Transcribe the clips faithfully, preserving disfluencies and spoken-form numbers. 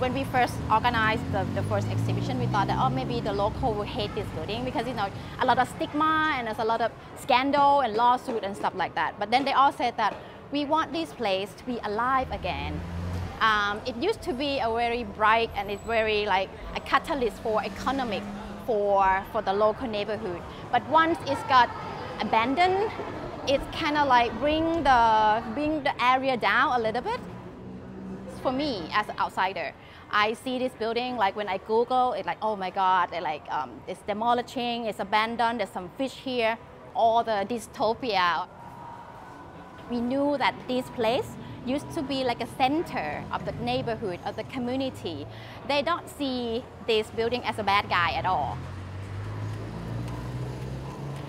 when we first organized the, the first exhibition, we thought that, oh, maybe the local will hate this building because, you know, a lot of stigma and there's a lot of scandal and lawsuit and stuff like that. But then they all said that we want this place to be alive again. Um, it used to be a very bright and it's very like a catalyst for economic for, for the local neighborhood. But once it's got abandoned, it's kind of like bring the, bring the area down a little bit. For me, as an outsider, I see this building, like when I Google it, like, oh my God, they're like, um, it's demolishing, it's abandoned, there's some fish here, all the dystopia. We knew that this place used to be like a center of the neighborhood, of the community. They don't see this building as a bad guy at all.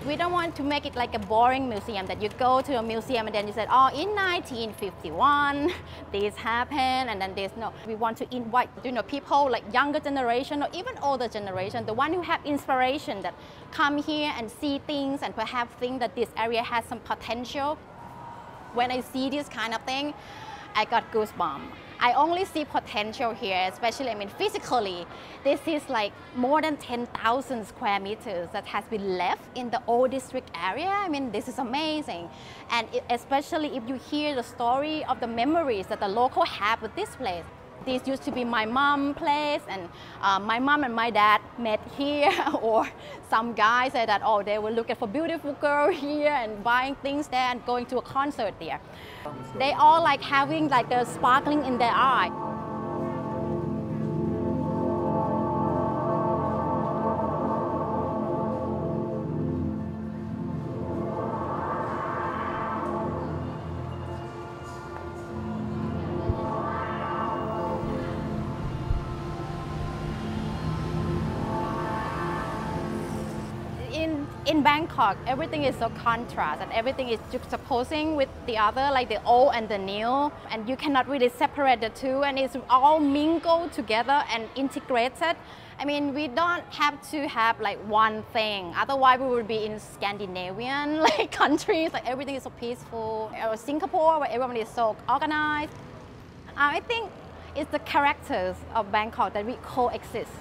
We don't want to make it like a boring museum that you go to a museum and then you said, oh, in nineteen fifty-one, this happened, and then there's no. We want to invite, you know, people like younger generation or even older generation, the one who have inspiration that come here and see things and perhaps think that this area has some potential. When I see this kind of thing, I got goosebumps. I only see potential here, especially, I mean, physically. This is like more than ten thousand square meters that has been left in the old district area. I mean, this is amazing. And it, especially if you hear the story of the memories that the local have with this place. This used to be my mom's place, and uh, my mom and my dad met here, or some guy said that, oh, they were looking for beautiful girl here and buying things there and going to a concert there. They all like having like the sparkling in their eye. In, in Bangkok, everything is so contrast and everything is juxtaposing with the other, like the old and the new, and you cannot really separate the two, and it's all mingled together and integrated. I mean, we don't have to have like one thing, otherwise we would be in Scandinavian like countries, like everything is so peaceful, or Singapore where everyone is so organized. I think it's the characters of Bangkok that we coexist.